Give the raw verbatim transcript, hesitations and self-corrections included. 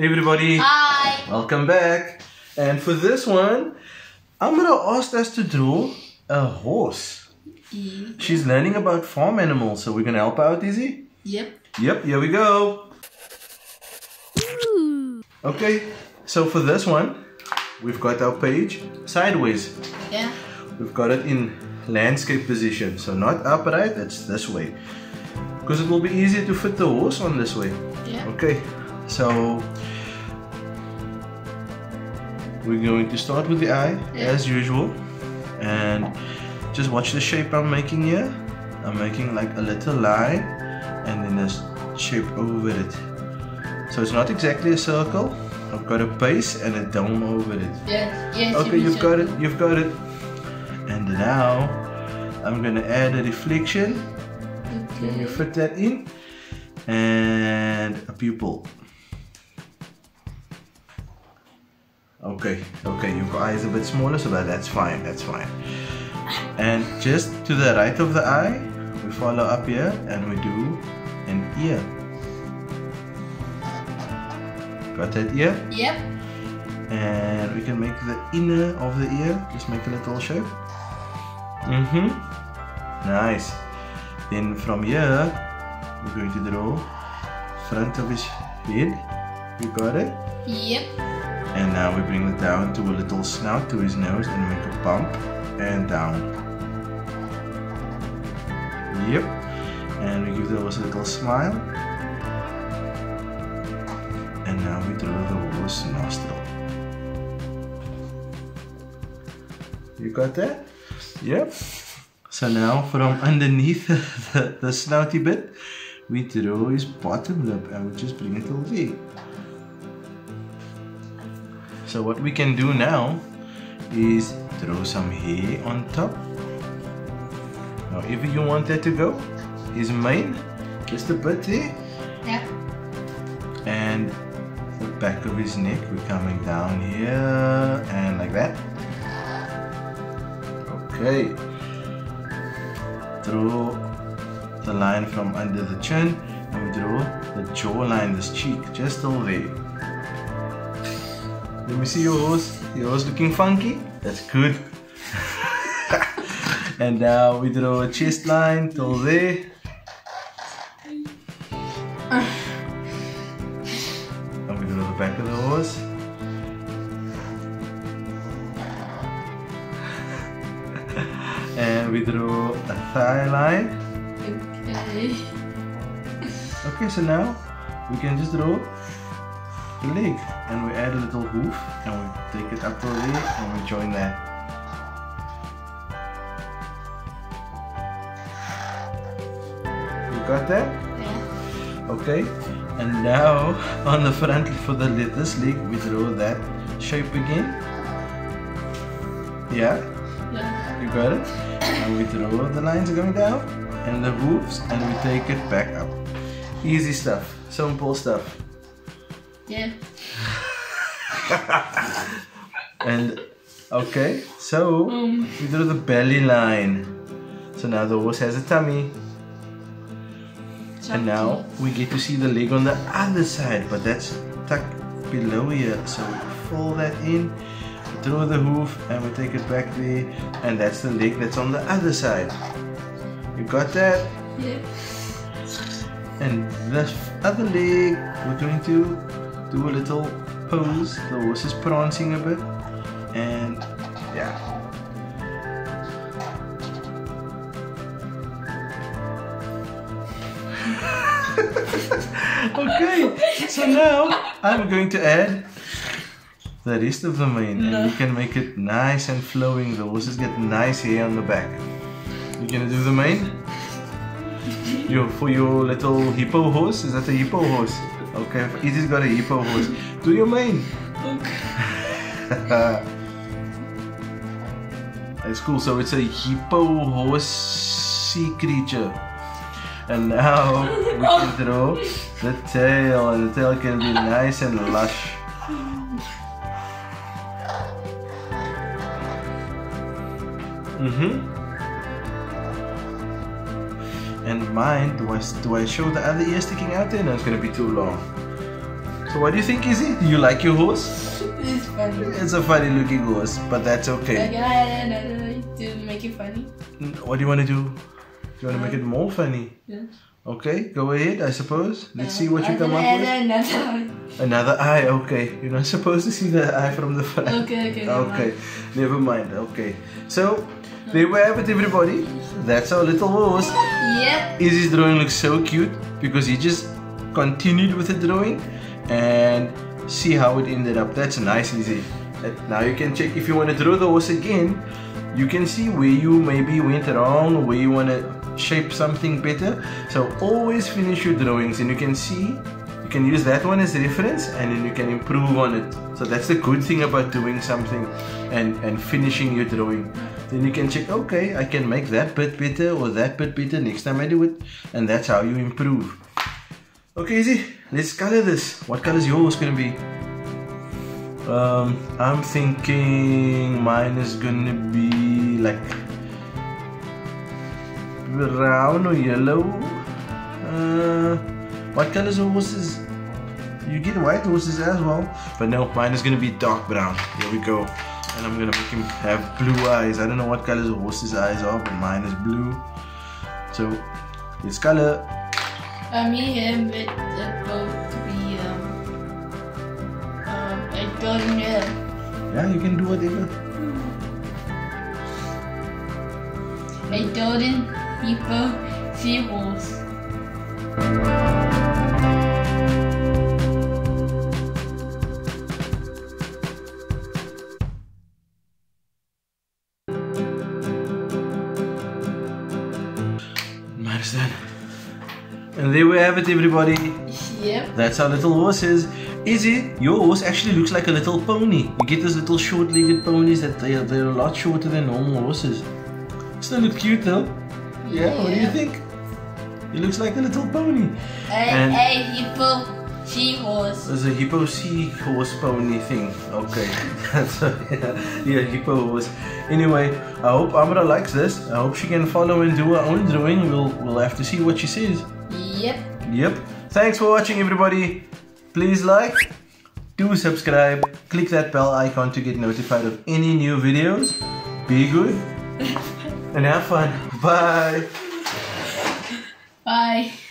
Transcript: Hey everybody! Hi! Welcome back! And for this one, I'm gonna ask us to do a horse. Yeah. She's learning about farm animals, so we're gonna help out, Izzy? Yep. Yep, here we go! Ooh. Okay, so for this one, we've got our page sideways. Yeah. We've got it in landscape position, so not upright, it's this way. Because it will be easier to fit the horse on this way. Yeah. Okay. So, we're going to start with the eye, yeah. as usual, and just watch the shape I'm making here. I'm making like a little line, and then a shape over it. So it's not exactly a circle, I've got a base and a dome over it. Yes, yes. Okay, you've got it, you've got it. And now, I'm gonna add a reflection. Okay. Can you fit that in? And a pupil. Okay, okay, your eye is a bit smaller, so that's fine, that's fine. And just to the right of the eye, we follow up here and we do an ear. Got that ear? Yep. And we can make the inner of the ear, just make a little shape. Mm-hmm. Nice. Then from here, we're going to draw front of his head. You got it? Yep. And now we bring it down to a little snout to his nose and make a bump and down. Yep. And we give the horse a little smile. And now we draw the horse nostril. You got that? Yep. So now from underneath the, the snouty bit, we draw his bottom lip and we just bring it all the way. So what we can do now is throw some hair on top. However you want that to go, is mine, just a bit there. Yeah. And the back of his neck, we're coming down here and like that. Okay. Draw the line from under the chin and we draw the jawline, this cheek, just all there. Let me see your horse. Your horse looking funky? That's good. And now we draw a chest line till there. And we draw the back of the horse. And we draw a thigh line. Okay. Okay, so now we can just draw the leg. And we add a little hoof and we take it up to there and we join that. You got that? Yeah. Okay. And now on the front for the this leg we draw that shape again. Yeah? Yeah. You got it? And we draw the lines going down and the hooves and we take it back up. Easy stuff. Simple stuff. Yeah. And okay, so um. we draw the belly line. So now the horse has a tummy. Chucky. And now we get to see the leg on the other side, but that's tucked below here. So we fold that in, draw the hoof, and we take it back there. And that's the leg that's on the other side. You got that? Yeah. And the other leg, we're going to do a little pose. The horse is prancing a bit. And yeah. Okay, so now I'm going to add the rest of the mane. No. And you can make it nice and flowing. The horses get nice hair on the back. You're going to do the mane? You, for your little hippo horse? Is that a hippo horse? Okay, Izzy's got a hippo horse. Do your mane. Okay. That's cool. So it's a hippo horsey creature. And now we can draw the tail, and the tail can be nice and lush. Mm-hmm. And mine, do I, do I show the other ear sticking out there? No, it's going to be too long. So what do you think, Izzy? Do you like your horse? It's funny. It's a funny looking horse, but that's okay. Can I add another way to make it funny? What do you want to do? Do you want to make it more funny? Yeah. Okay, go ahead, I suppose. Let's see what you come up with. Another eye. Another eye, okay. You're not supposed to see the eye from the front. Okay, okay. Okay, never mind. Okay. So, there we have it, everybody. That's our little horse. Yep. Izzy's drawing looks so cute because he just continued with the drawing and see how it ended up. That's nice, Izzy. Now you can check if you want to draw the horse again. You can see where you maybe went wrong or where you want to shape something better. So always finish your drawings, and you can see, you can use that one as a reference, and then you can improve on it. So that's the good thing about doing something and, and finishing your drawing. Then you can check, okay, I can make that bit better or that bit better next time I do it. And that's how you improve. Okay, Izzy, let's color this. What color is yours going to be? Um, I'm thinking mine is going to be like brown or yellow. Uh, what colors of horses? You get white horses as well, but no, mine is gonna be dark brown. Here we go. And I'm gonna make him have blue eyes. I don't know what colors of horses' eyes are, but mine is blue. So this color. For me, um, it's going to be um, um, I don't know. Yeah, you can do whatever. Hmm. I don't. People, see horse. Mine's done. And there we have it, everybody. Yep. That's our little horses. Izzy, your horse actually looks like a little pony. You get those little short-legged ponies that they are, they're a lot shorter than normal horses. Doesn't it look cute though? Yeah, yeah, what do you think? It looks like a little pony. A, and a hippo sea horse. There's a hippo sea horse pony thing. Okay. So, yeah, yeah, hippo horse. Anyway, I hope Amra likes this. I hope she can follow and do her own drawing. We'll, we'll have to see what she says. Yep. Yep. Thanks for watching, everybody. Please like, do subscribe, click that bell icon to get notified of any new videos. Be good. And have fun. Bye. Bye.